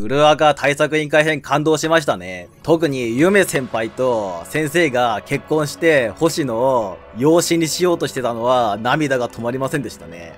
ウルアカ対策委員会編感動しましたね。特に夢先輩と先生が結婚して星野を養子にしようとしてたのは涙が止まりませんでしたね。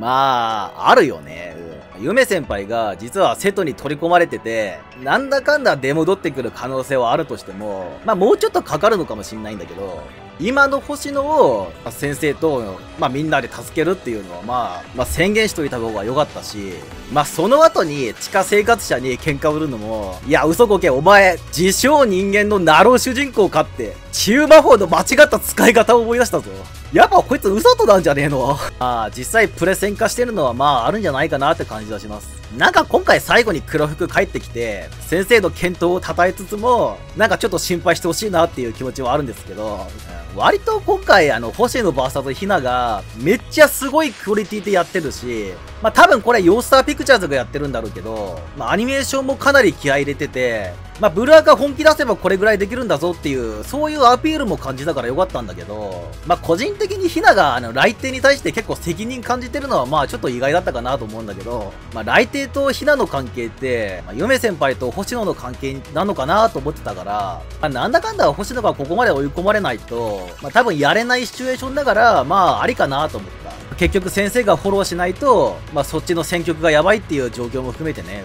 まあ、あるよね。夢先輩が実は瀬戸に取り込まれてて、なんだかんだ出戻ってくる可能性はあるとしても、まあもうちょっとかかるのかもしんないんだけど、今の星野を先生と、まあ、みんなで助けるっていうのは、まあ、宣言しといた方が良かったし、まあ、その後に地下生活者に喧嘩売るのも、いや、嘘こけ、お前、自称人間のナロー主人公かって、治癒魔法の間違った使い方を思い出したぞ。やっぱこいつ嘘となんじゃねえのああ、実際プレセン化してるのはまああるんじゃないかなって感じがします。なんか今回最後に黒服帰ってきて、先生の健闘を称えつつも、なんかちょっと心配してほしいなっていう気持ちはあるんですけど、割と今回星野 VS ひながめっちゃすごいクオリティでやってるし、まあ多分これヨースターピクチャーズがやってるんだろうけど、まあアニメーションもかなり気合い入れてて、まあ、ブルアカ本気出せばこれぐらいできるんだぞっていう、そういうアピールも感じたからよかったんだけど、まあ、個人的にヒナが雷帝に対して結構責任感じてるのはまあちょっと意外だったかなと思うんだけど、まあ、雷帝とヒナの関係って、まあ、夢先輩と星野の関係なのかなと思ってたから、まあ、なんだかんだ星野がここまで追い込まれないと、まあ、多分やれないシチュエーションだから、まあ、ありかなと思った。結局先生がフォローしないと、まあ、そっちの戦局がやばいっていう状況も含めてね、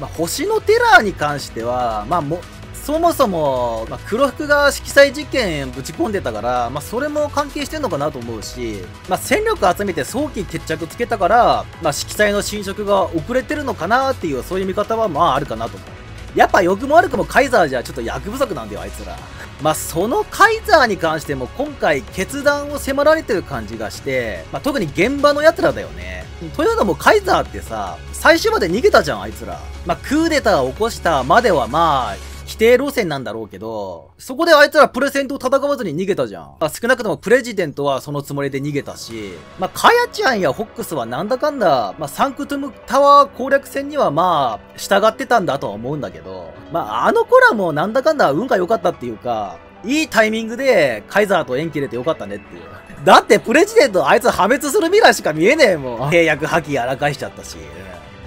まあ、星のテラーに関しては、まあ、そもそも、まあ、黒服が色彩実験ぶち込んでたから、まあ、それも関係してんのかなと思うし、まあ、戦力集めて早期決着つけたから、まあ、色彩の侵食が遅れてるのかなっていう、そういう見方はまああるかなと思う。やっぱ良くも悪くもカイザーじゃちょっと役不足なんだよ、あいつら。まあ、そのカイザーに関しても今回決断を迫られてる感じがして、まあ、特に現場の奴らだよね。というのもカイザーってさ、最終まで逃げたじゃん、あいつら。まあ、クーデターを起こしたまではまあ、否定路線なんだろうけど、そこであいつらプレセントを戦わずに逃げたじゃん。まあ、少なくともプレジデントはそのつもりで逃げたし、まあ、カヤちゃんやホックスはなんだかんだ、まあ、サンクトゥムタワー攻略戦にはまあ、従ってたんだとは思うんだけど、まあ、あの子らもなんだかんだ運が良かったっていうか、いいタイミングでカイザーと縁切れてよかったねっていう。だってプレジデントあいつ破滅する未来しか見えねえもん。契約破棄やらかしちゃったし。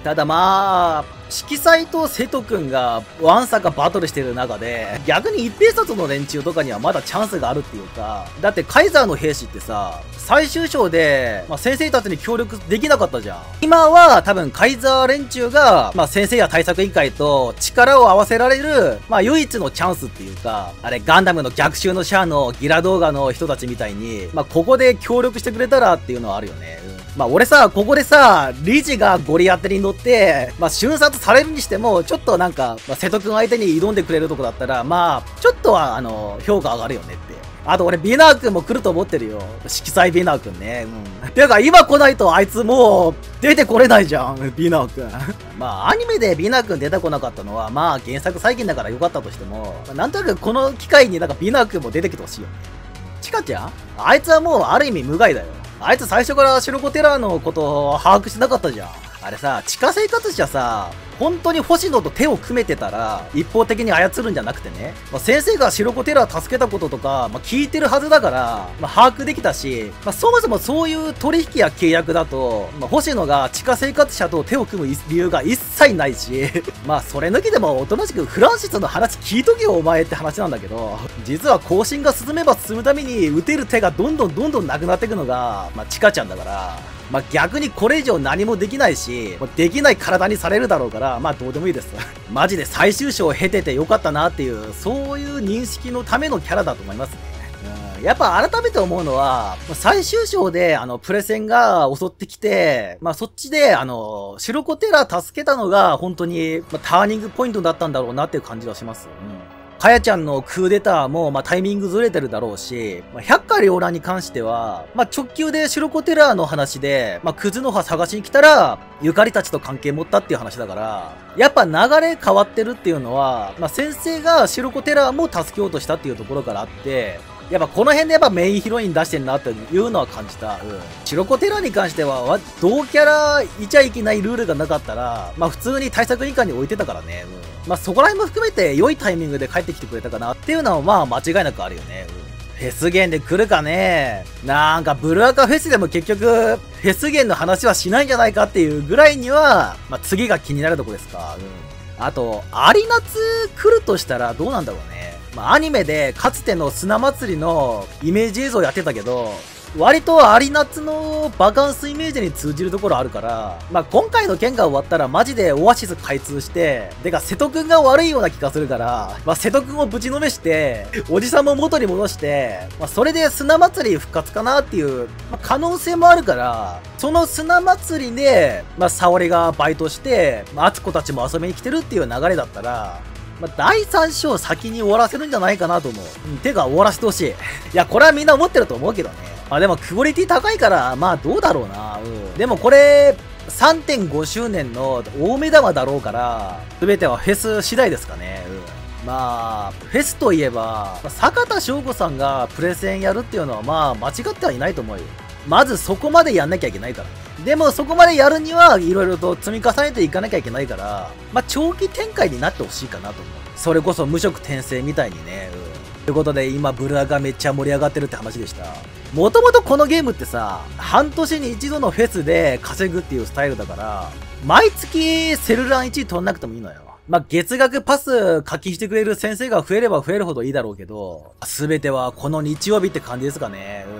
ただまあ、色彩と瀬戸くんがワンサカバトルしてる中で、逆に一平卒の連中とかにはまだチャンスがあるっていうか、だってカイザーの兵士ってさ、最終章で、まあ、先生たちに協力できなかったじゃん。今は多分カイザー連中が、まあ、先生や対策委員会と力を合わせられる、まあ、唯一のチャンスっていうか、あれガンダムの逆襲のシャアのギラ動画の人たちみたいに、まあ、ここで協力してくれたらっていうのはあるよね。まあ俺さ、ここでさ、理事がゴリアテに乗って、まあ瞬殺されるにしても、ちょっとなんか、まあ、瀬戸くん相手に挑んでくれるとこだったら、まあ、ちょっとは、評価上がるよねって。あと俺、ビナーくんも来ると思ってるよ。色彩ビナーくんね。うん。てか、今来ないとあいつもう、出てこれないじゃん、ビナーくん。まあ、アニメでビナーくん出てこなかったのは、まあ、原作再現だから良かったとしても、まあ、なんとなくこの機会になんかビナーくんも出てきてほしいよね。チカちゃん？あいつはもう、ある意味無害だよ。あいつ最初から白子テラーのことを把握してなかったじゃん。あれさ、地下生活者さ、本当に星野と手を組めてたら、一方的に操るんじゃなくてね、まあ、先生が白子テラー助けたこととか、まあ、聞いてるはずだから、まあ、把握できたし、まあ、そもそもそういう取引や契約だと、まあ、星野が地下生活者と手を組む理由が一切ないし、まあ、それ抜きでもおとなしくフランシスの話聞いとけよお前って話なんだけど、実は更新が進めば進むために打てる手がどんどんなくなっていくのが、まあ、チカちゃんだから、まあ、逆にこれ以上何もできないし、もうできない体にされるだろうから、まあどうでもいいです。マジで最終章を経ててよかったなっていう、そういう認識のためのキャラだと思いますね。やっぱ改めて思うのは、最終章でプレセンが襲ってきて、まあそっちで白子テラ助けたのが本当に、まあ、ターニングポイントだったんだろうなっていう感じがします。うん、かやちゃんのクーデターも、まあ、タイミングずれてるだろうし、まあ、百花繚乱に関しては、まあ、直球で白子テラーの話で、まあ、クズの葉探しに来たら、ゆかりたちと関係持ったっていう話だから、やっぱ流れ変わってるっていうのは、まあ、先生が白子テラーも助けようとしたっていうところからあって、やっぱこの辺でやっぱメインヒロイン出してんなっていうのは感じた。うん。白子テラに関しては、同キャラいちゃいけないルールがなかったら、まあ普通に対策委員会に置いてたからね。うん。まあそこら辺も含めて良いタイミングで帰ってきてくれたかなっていうのはまあ間違いなくあるよね。うん。フェスゲンで来るかね。なんかブルアカフェスでも結局、フェス源の話はしないんじゃないかっていうぐらいには、まあ、次が気になるとこですか。うん。あと、アリ夏来るとしたらどうなんだろうね。まあ、アニメでかつての砂祭りのイメージ映像やってたけど、割とアリ夏のバカンスイメージに通じるところあるから、まあ、今回の件が終わったらマジでオアシス開通して、でか瀬戸くんが悪いような気がするから、まあ、瀬戸くんをぶちのめして、おじさんも元に戻して、まあ、それで砂祭り復活かなっていう、まあ、可能性もあるから、その砂祭りで、まあ、沙織がバイトして、まあ、敦子たちも遊びに来てるっていう流れだったら、まあ、第3章先に終わらせるんじゃないかなと思う。うん、てか終わらせてほしい。いや、これはみんな思ってると思うけどね。まあでもクオリティ高いから、まあどうだろうな。うん。でもこれ、3.5 周年の大目玉だろうから、すべてはフェス次第ですかね。うん。まあ、フェスといえば、坂田翔子さんがプレゼンやるっていうのはまあ間違ってはいないと思うよ。まずそこまでやんなきゃいけないから。でもそこまでやるには色々と積み重ねていかなきゃいけないから、まあ長期展開になってほしいかなと思う。それこそ無職転生みたいにね。うん。ということで今ブルアがめっちゃ盛り上がってるって話でした。もともとこのゲームってさ、半年に一度のフェスで稼ぐっていうスタイルだから、毎月セルラン1位取んなくてもいいのよ。まあ、月額パス課金してくれる先生が増えれば増えるほどいいだろうけど、すべてはこの日曜日って感じですかね。うん。